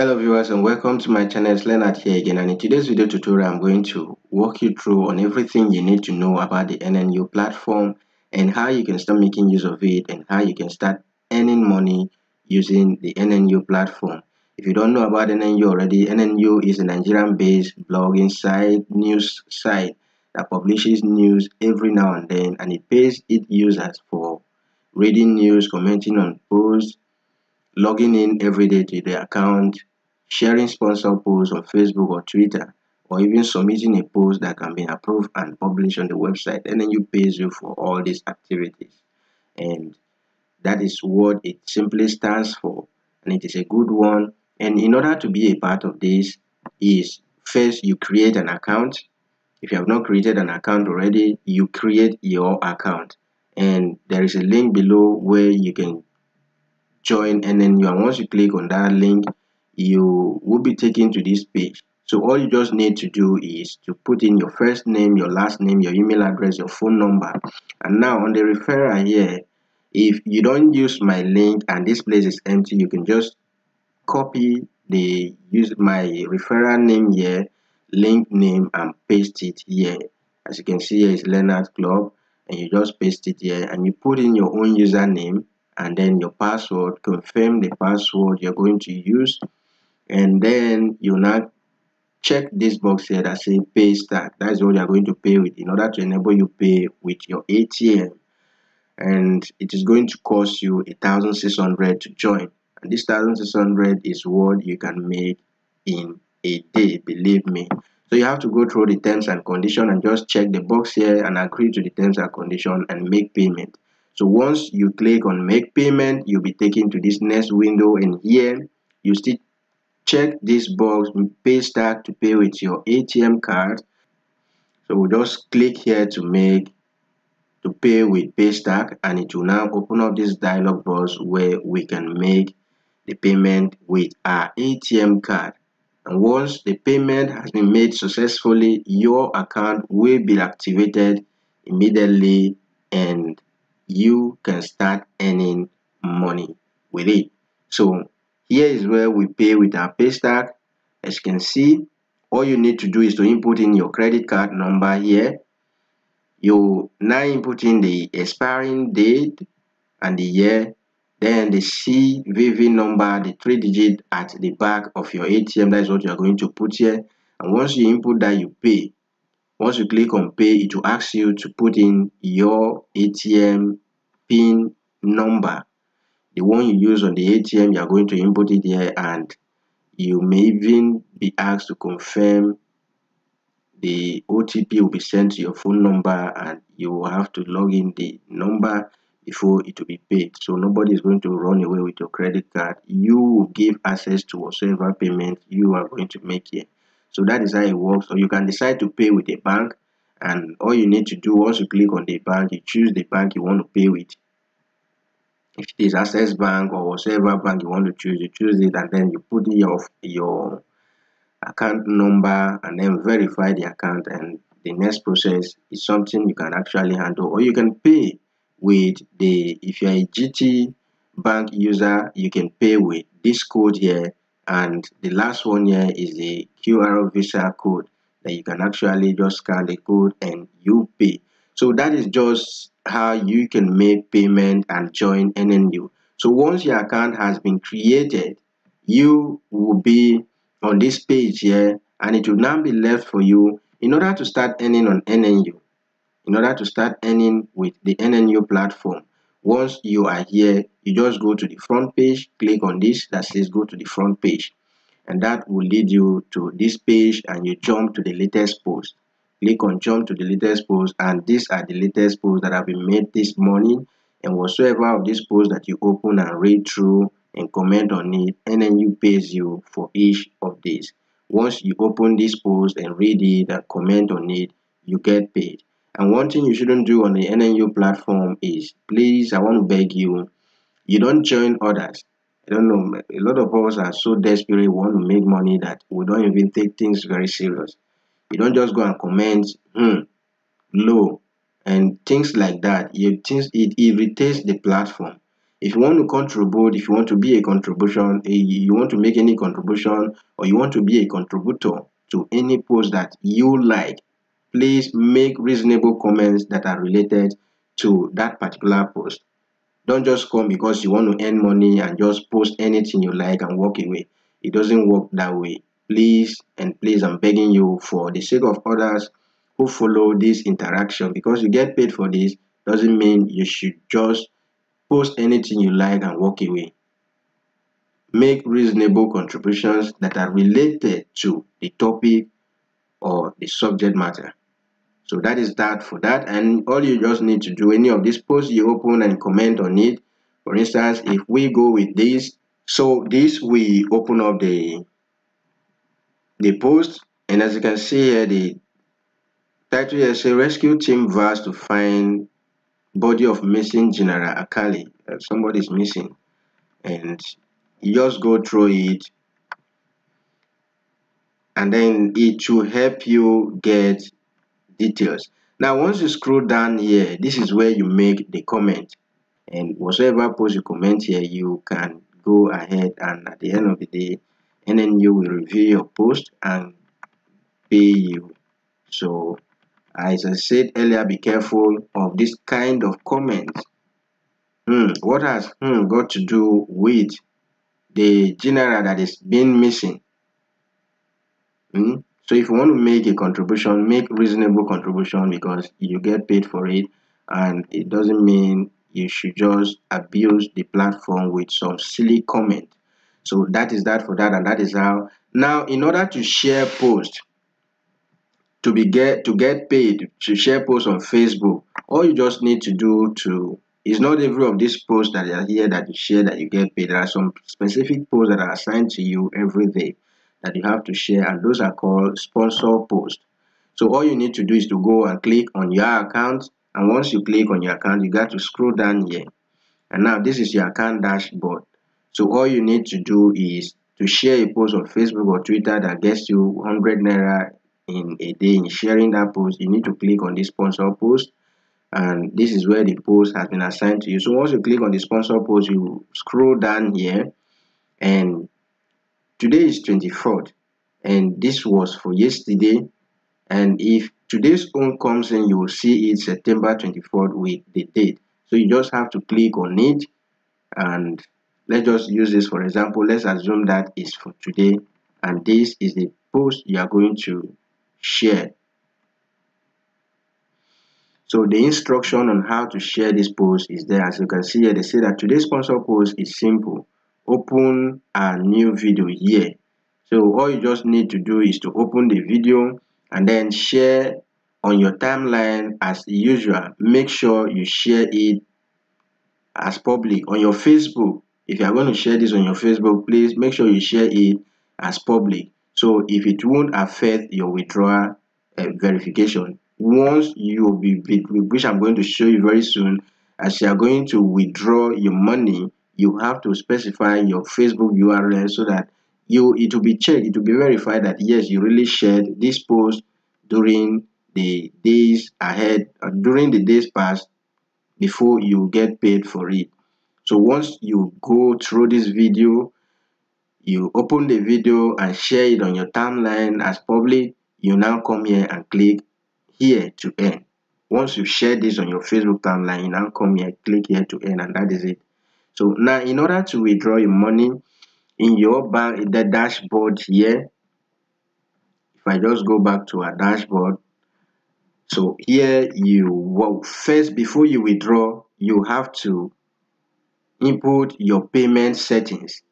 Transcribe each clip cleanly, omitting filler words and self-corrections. Hello viewers and welcome to my channel. It's Leonard here again, and in today's video tutorial I'm going to walk you through on everything you need to know about the NNU platform and how you can start making use of it and how you can start earning money using the NNU platform. If you don't know about NNU already, NNU is a Nigerian-based blogging site, news site that publishes news every now and then, and it pays its users for reading news, commenting on posts, logging in every day to their account, sharing sponsored posts on Facebook or Twitter, or even submitting a post that can be approved and published on the website. NNU pays you for all these activities, and that is what it simply stands for, and it is a good one. And in order to be a part of this is, first, you create an account. If you have not created an account already, you create your account, and there is a link below where you can join NNU, and once you click on that link you will be taken to this page. So all you just need to do is to put in your first name, your last name, your email address, your phone number. And now on the referrer here, if you don't use my link and this place is empty, you can just copy the use my referrer name here, link name, and paste it here. As you can see here is Leonard Club, and you just paste it here and you put in your own username and then your password, confirm the password you're going to use, and then you now check this box here that says PayStack. That is what you're going to pay with in order to enable you pay with your ATM, and it is going to cost you 1,600 to join, and this 1,600 is what you can make in a day, believe me. So you have to go through the terms and condition and just check the box here and agree to the terms and condition and make payment. So once you click on make payment, you'll be taken to this next window, and here you still check this box, PayStack, to pay with your ATM card. So we'll just click here to pay with PayStack, and it will now open up this dialog box where we can make the payment with our ATM card. And once the payment has been made successfully, your account will be activated immediately and you can start earning money with it. So here is where we pay with our PayStack. As you can see, all you need to do is to input in your credit card number here. You now input in the expiring date and the year, then the CVV number, the 3 digits at the back of your ATM. That is what you are going to put here, and once you input that, you pay. Once you click on pay, it will ask you to put in your ATM PIN number, the one you use on the ATM. You are going to input it here, and you may even be asked to confirm. The OTP will be sent to your phone number, and you will have to log in the number before it will be paid. So nobody is going to run away with your credit card. You will give access to whatsoever payment you are going to make here. So that is how it works. Or you can decide to pay with a bank, and all you need to do, once you click on the bank, you choose the bank you want to pay with. If it is Access Bank or whatever bank you want to choose, you choose it, and then you put your account number and then verify the account, and the next process is something you can actually handle. Or you can pay with the, if you are a GT bank user, you can pay with this code here. And the last one here is the QR Visa code that you can actually just scan the code and you pay. So that is just how you can make payment and join NNU. So once your account has been created, you will be on this page here, and it will now be left for you in order to start earning on NNU, in order to start earning with the NNU platform. Once you are here, you just go to the front page, click on this that says go to the front page, and that will lead you to this page, and you jump to the latest post. Click on jump to the latest post, and these are the latest posts that have been made this morning, and whatsoever of these posts that you open and read through and comment on it, NNU pays you for each of these. Once you open this post and read it and comment on it, you get paid. And one thing you shouldn't do on the NNU platform is, please, I want to beg you, you don't join others. I don't know, a lot of us are so desperate, we want to make money, that we don't even take things very serious. You don't just go and comment, low, and things like that. It irritates the platform. If you want to contribute, if you want to be a contribution, you want to make any contribution, or you want to be a contributor to any post that you like, please make reasonable comments that are related to that particular post. Don't just come because you want to earn money and just post anything you like and walk away. It doesn't work that way. Please and please, I'm begging you, for the sake of others who follow this interaction, because you get paid for this doesn't mean you should just post anything you like and walk away. Make reasonable contributions that are related to the topic or the subject matter. So that is that for that. And all you just need to do, any of these posts you open and comment on it. For instance, if we go with this, so this, we open up the post, and as you can see here, the title is a rescue team vast to find body of missing General Akali. Somebody is missing, and you just go through it, and then it should help you get details. Now once you scroll down here, this is where you make the comment, and whatever post you comment here, you can go ahead, and at the end of the day, NNU will review your post and pay you. So as I said earlier, be careful of this kind of comments. What has got to do with the general that is being missing? So if you want to make a contribution, make reasonable contribution, because you get paid for it, and it doesn't mean you should just abuse the platform with some silly comment. So that is that for that, and that is how. Now, in order to share posts, to get paid to share posts on Facebook, all you just need to do to, it's not every of these posts that are here that you share that you get paid. There are some specific posts that are assigned to you every day that you have to share, and those are called sponsor posts. So all you need to do is to go and click on your account, and once you click on your account, you got to scroll down here, and now this is your account dashboard. So all you need to do is to share a post on Facebook or Twitter that gets you 100 naira in a day. In sharing that post, you need to click on this sponsor post, and this is where the post has been assigned to you. So once you click on the sponsor post, you scroll down here, and today is 24th, and this was for yesterday, and if today's own comes in, you will see it September 24th with the date. So you just have to click on it, and let's just use this for example. Let's assume that is for today, and this is the post you are going to share. So the instruction on how to share this post is there. As you can see here, they say that today's sponsor post is simple. Open a new video here. So all you just need to do is to open the video and then share on your timeline as usual. Make sure you share it as public on your Facebook. If you are going to share this on your Facebook, please make sure you share it as public, so if it won't affect your withdrawal verification. Once you be, which I'm going to show you very soon, as you are going to withdraw your money, you have to specify your Facebook URL so that it will be checked, it will be verified that yes, you really shared this post during the days ahead or during the days past before you get paid for it. So once you go through this video, you open the video and share it on your timeline as public, you now come here and click here to earn. Once you share this on your Facebook timeline, you now come here, click here to earn, and that is it. So now, in order to withdraw your money in your bank, in the dashboard here, if I just go back to our dashboard, so here you will first, before you withdraw, you have to input your payment settings.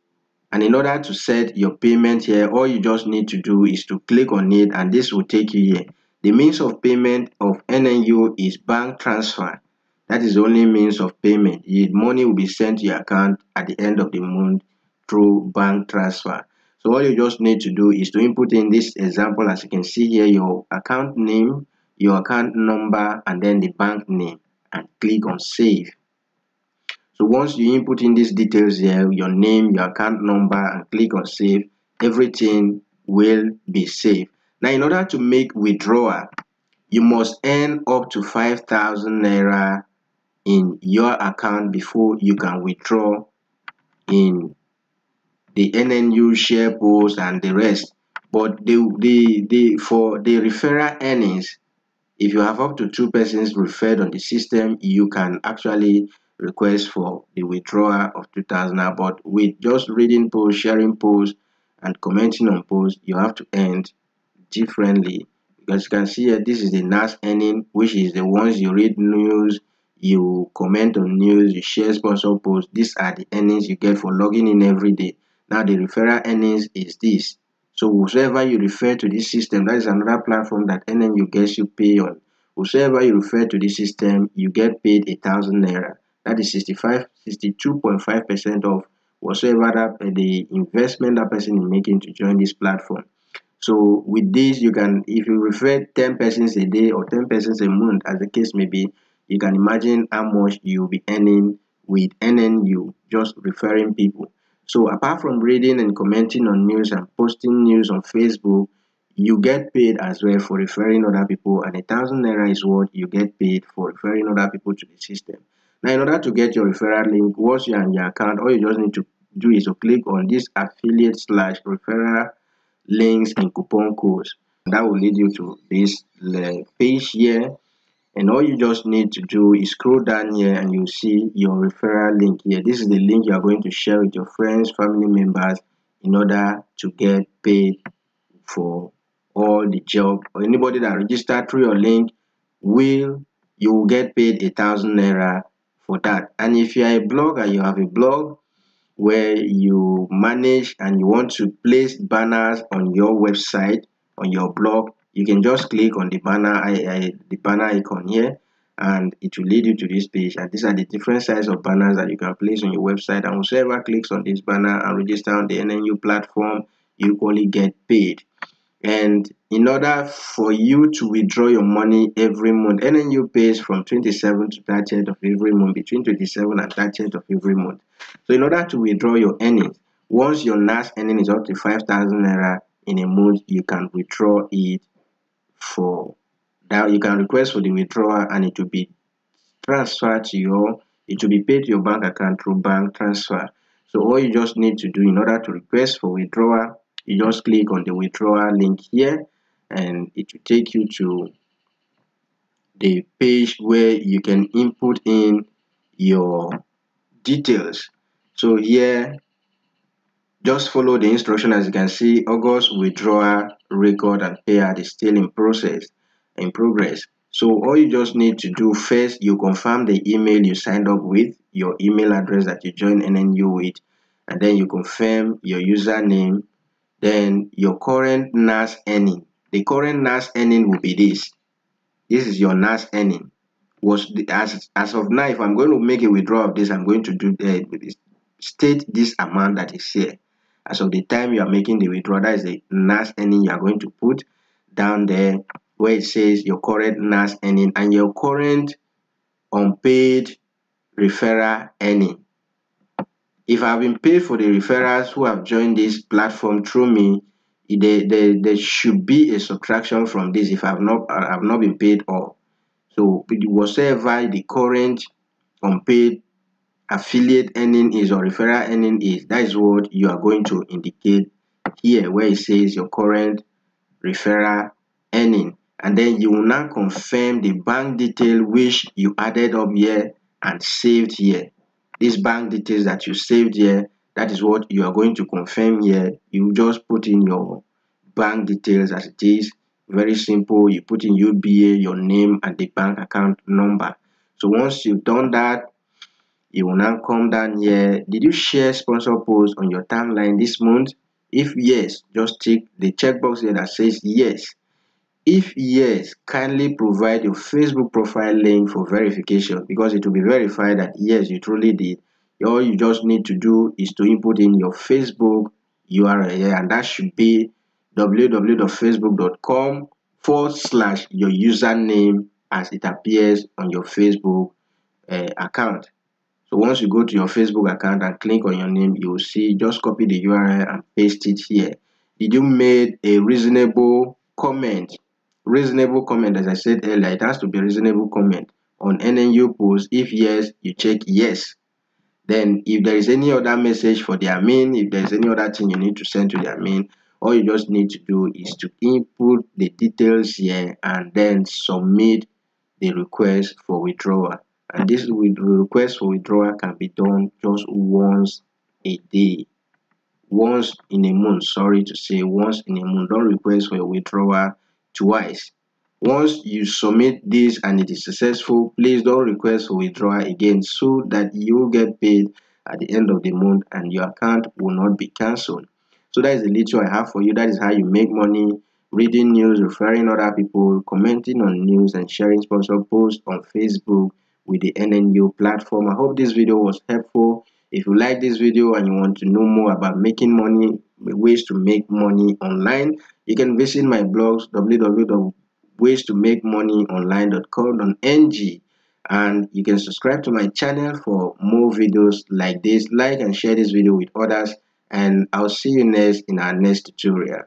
And in order to set your payment here, all you just need to do is to click on it, and this will take you here. The means of payment of NNU is bank transfer. That is the only means of payment. Your money will be sent to your account at the end of the month through bank transfer. So all you just need to do is to input in this example, as you can see here, your account name, your account number, and then the bank name, and click on save. So once you input in these details here, your name, your account number, and click on save, everything will be saved. Now, in order to make withdrawal, you must earn up to 5,000 naira in your account before you can withdraw in the NNU share pools and the rest. But for the referral earnings, if you have up to 2 persons referred on the system, you can actually request for the withdrawal of 2,000. But with just reading posts, sharing posts, and commenting on posts, you have to end differently. Because you can see here, this is the NAS earning, which is the ones you read news, you comment on news, you share sponsored posts. These are the earnings you get for logging in every day. Now the referral earnings is this. So whoever you refer to this system, that is another platform that NNU gets you pay on. Whoever you refer to this system, you get paid 1,000 naira. That is 62.5% of whatever the investment that person is making to join this platform. So with this, you can, if you refer 10 persons a day or 10 persons a month, as the case may be, you can imagine how much you'll be earning with NNU just referring people. So apart from reading and commenting on news and posting news on Facebook, you get paid as well for referring other people, and 1,000 naira is what you get paid for referring other people to the system. Now, in order to get your referral link, once you're on your account, all you just need to do is to click on this affiliate/referral links and coupon codes. That will lead you to this page here. And all you just need to do is scroll down here and you see your referral link here. This is the link you are going to share with your friends, family members in order to get paid for all the job. Or anybody that registered through your link, you will get paid 1,000 naira for that. And if you are a blogger, you have a blog where you manage and you want to place banners on your website, on your blog, you can just click on the banner icon here, and it will lead you to this page. And these are the different sizes of banners that you can place on your website. And whoever clicks on this banner and register on the NNU platform, you equally get paid. And in order for you to withdraw your money every month, NNU pays from 27th to 30th of every month, between 27th and 30th of every month. So in order to withdraw your earnings, once your last earning is up to 5,000 naira in a month, you can withdraw it. For that, you can request for the withdrawal, and it will be transferred to your, it will be paid to your bank account through bank transfer. So all you just need to do in order to request for withdrawal, you just click on the withdrawal link here, and it will take you to the page where you can input in your details. So here, just follow the instruction. As you can see, August withdrawal record and payout is still in progress. So all you just need to do first, you confirm the email you signed up with, your email address that you joined NNU with, and then you confirm your username, then your current NAS earning. The current NAS earning will be this. This is your NAS earning. As of now, if I'm going to make a withdrawal of this, I'm going to do state this amount that is here. As of the time you are making the withdrawal, that is the NAS earning you are going to put down there where it says your current NAS earning and your current unpaid referral earning. If I've been paid for the referrals who have joined this platform through me, there should be a subtraction from this if I've not been paid all. So whatever the current unpaid affiliate earning is or referral earning is, that is what you are going to indicate here where it says your current referral earning, and then you will now confirm the bank detail which you added up here and saved here. These bank details that you saved here, that is what you are going to confirm here. You just put in your bank details as it is, very simple. You put in UBA, your name, and the bank account number. So once you've done that, you will now come down here. Did you share sponsor posts on your timeline this month? If yes, just tick the checkbox here that says yes. If yes, kindly provide your Facebook profile link for verification, because it will be verified that yes, you truly did. All you just need to do is to input in your Facebook URL here, and that should be www.facebook.com/ your username as it appears on your Facebook account. So once you go to your Facebook account and click on your name, you will see, just copy the URL and paste it here. Did you make a reasonable comment? Reasonable comment, as I said earlier, it has to be a reasonable comment. on NNU post? If yes, you check yes. Then if there is any other message for the admin, if there is any other thing you need to send to the admin, all you just need to do is to input the details here and then submit the request for withdrawal. And this request for withdrawal can be done just once a day, once in a month. Sorry to say, once in a month. Don't request for a withdrawal twice. Once you submit this and it is successful, please don't request for withdrawal again, so that you get paid at the end of the month and your account will not be cancelled. So that is the little I have for you. That is how you make money: reading news, referring other people, commenting on news, and sharing sponsored posts on Facebook with the NNU platform. I hope this video was helpful. If you like this video and you want to know more about making money, ways to make money online, you can visit my blogs www.waystomakemoneyonline.com.ng, and you can subscribe to my channel for more videos like this. Like and share this video with others, and I'll see you next in our next tutorial.